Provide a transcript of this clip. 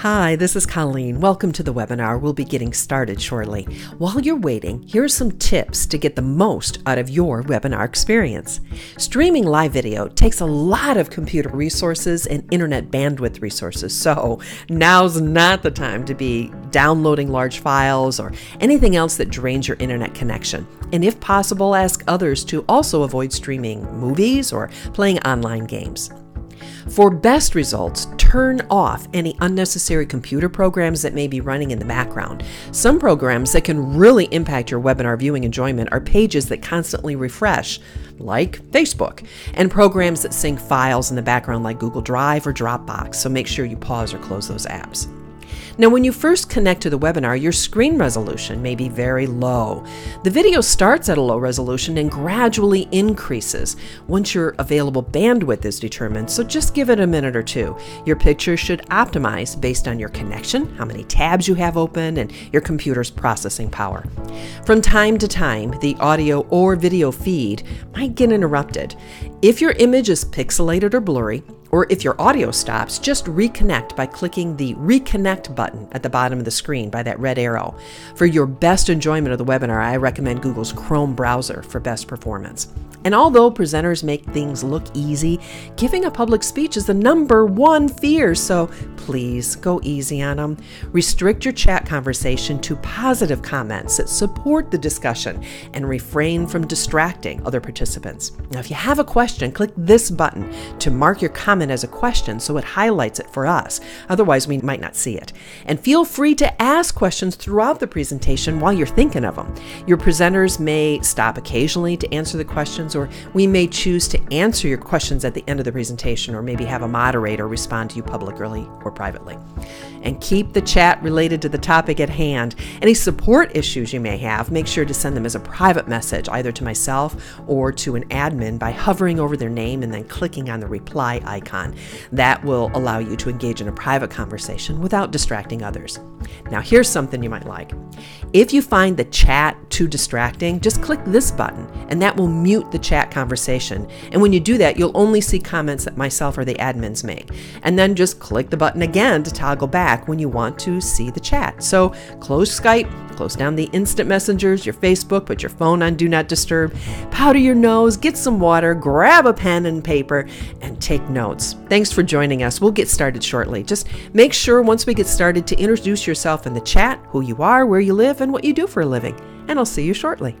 Hi, this is Colleen. Welcome to the webinar. We'll be getting started shortly. While you're waiting, here are some tips to get the most out of your webinar experience. Streaming live video takes a lot of computer resources and internet bandwidth resources, so now's not the time to be downloading large files or anything else that drains your internet connection. And if possible, ask others to also avoid streaming movies or playing online games. For best results, turn off any unnecessary computer programs that may be running in the background. Some programs that can really impact your webinar viewing enjoyment are pages that constantly refresh, like Facebook, and programs that sync files in the background like Google Drive or Dropbox, so make sure you pause or close those apps. Now, when you first connect to the webinar, your screen resolution may be very low. The video starts at a low resolution and gradually increases once your available bandwidth is determined, so just give it a minute or two. Your picture should optimize based on your connection, how many tabs you have open, and your computer's processing power. From time to time, the audio or video feed might get interrupted. If your image is pixelated or blurry, or if your audio stops, just reconnect by clicking the Reconnect button at the bottom of the screen by that red arrow. For your best enjoyment of the webinar, I recommend Google's Chrome browser for best performance. And although presenters make things look easy, giving a public speech is the #1 fear, so please go easy on them. Restrict your chat conversation to positive comments that support the discussion and refrain from distracting other participants. Now, if you have a question, click this button to mark your comment as a question so it highlights it for us. Otherwise, we might not see it. And feel free to ask questions throughout the presentation while you're thinking of them. Your presenters may stop occasionally to answer the questions, or we may choose to answer your questions at the end of the presentation, or maybe have a moderator respond to you publicly or privately. And keep the chat related to the topic at hand. Any support issues you may have, make sure to send them as a private message, either to myself or to an admin by hovering over their name and then clicking on the reply icon. That will allow you to engage in a private conversation without distracting others. Now, here's something you might like. If you find the chat too distracting, just click this button and that will mute the chat conversation. And when you do that, you'll only see comments that myself or the admins make. And then just click the button again to toggle back when you want to see the chat. So close Skype, close down the instant messengers, your Facebook, put your phone on Do Not Disturb, powder your nose, get some water, grab a pen and paper, and take notes. Thanks for joining us. We'll get started shortly. Just make sure once we get started to introduce yourself in the chat, who you are, where you live, and what you do for a living. And I'll see you shortly.